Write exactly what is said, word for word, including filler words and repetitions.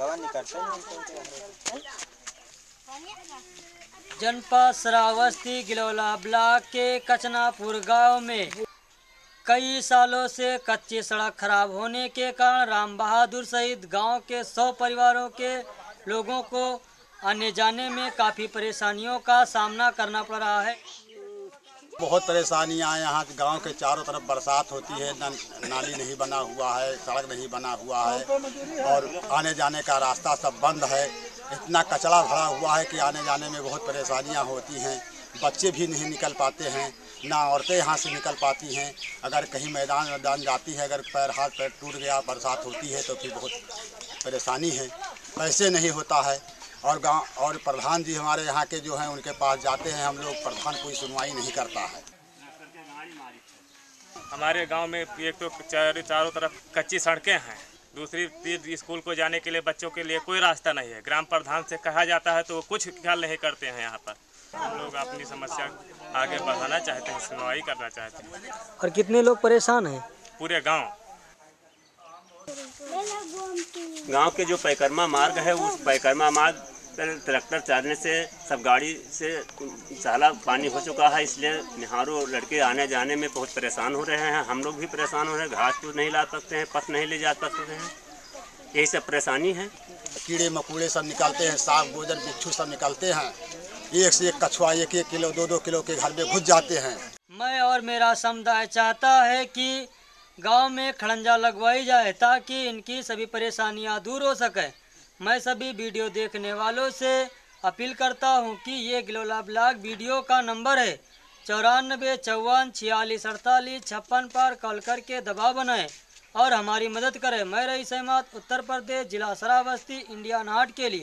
भगवान निकलते हैं। जनपद श्रावस्ती गिलौला ब्लॉक के कचनापुर गांव में कई सालों से कच्ची सड़क खराब होने के कारण राम बहादुर सहित गांव के सौ परिवारों के लोगों को आने जाने में काफ़ी परेशानियों का सामना करना पड़ रहा है। बहुत परेशानियाँ हैं। यहाँ गांव के चारों तरफ बरसात होती है, ना, नाली नहीं बना हुआ है, सड़क नहीं बना हुआ है और आने जाने का रास्ता सब बंद है। इतना कचरा भरा हुआ है कि आने जाने में बहुत परेशानियाँ होती हैं। बच्चे भी नहीं निकल पाते हैं, ना औरतें यहाँ से निकल पाती हैं। अगर कहीं मैदान मैदान जाती है, अगर पैर हाथ पैर टूट गया, बरसात होती है तो फिर बहुत परेशानी है। पैसे नहीं होता है और गांव और प्रधान जी हमारे यहाँ के जो हैं उनके पास जाते हैं हम लोग, प्रधान कोई सुनवाई नहीं करता है। हमारे गांव में एक तो चारों चारों तरफ कच्ची सड़कें हैं, दूसरी चीज स्कूल को जाने के लिए बच्चों के लिए कोई रास्ता नहीं है। ग्राम प्रधान से कहा जाता है तो वो कुछ ख्याल नहीं करते हैं। यहाँ पर हम लोग अपनी समस्या आगे बढ़ाना चाहते हैं, सुनवाई करना चाहते हैं। और कितने लोग परेशान हैं? पूरे गाँव गांव के जो परिक्रमा मार्ग है उस परिक्रमा मार्ग पर ट्रैक्टर चलने से सब गाड़ी से साला पानी हो चुका है, इसलिए निहारों लड़के आने जाने में बहुत परेशान हो रहे हैं। हम लोग भी परेशान हो रहे हैं। घास फूस नहीं ला सकते हैं, पथ नहीं ले जा सकते हैं, यही सब परेशानी है। कीड़े मकोड़े सब निकलते हैं, सांप गोजर बिच्छू सब निकलते हैं। एक से एक कछुआ एक एक किलो दो दो किलो के घर में घुस जाते हैं। मैं और मेरा समुदाय चाहता है कि गांव में खड़ंजा लगवाई जाए ताकि इनकी सभी परेशानियां दूर हो सके। मैं सभी वीडियो देखने वालों से अपील करता हूं कि ये गिलौला ब्लॉग वीडियो का नंबर है चौरानबे चौवन छियालीस अड़तालीस छप्पन पर कॉल करके दबाव बनाएं और हमारी मदद करें। मैं रईस अहमद, उत्तर प्रदेश, जिला श्रावस्ती, इंडिया नाट के लिए।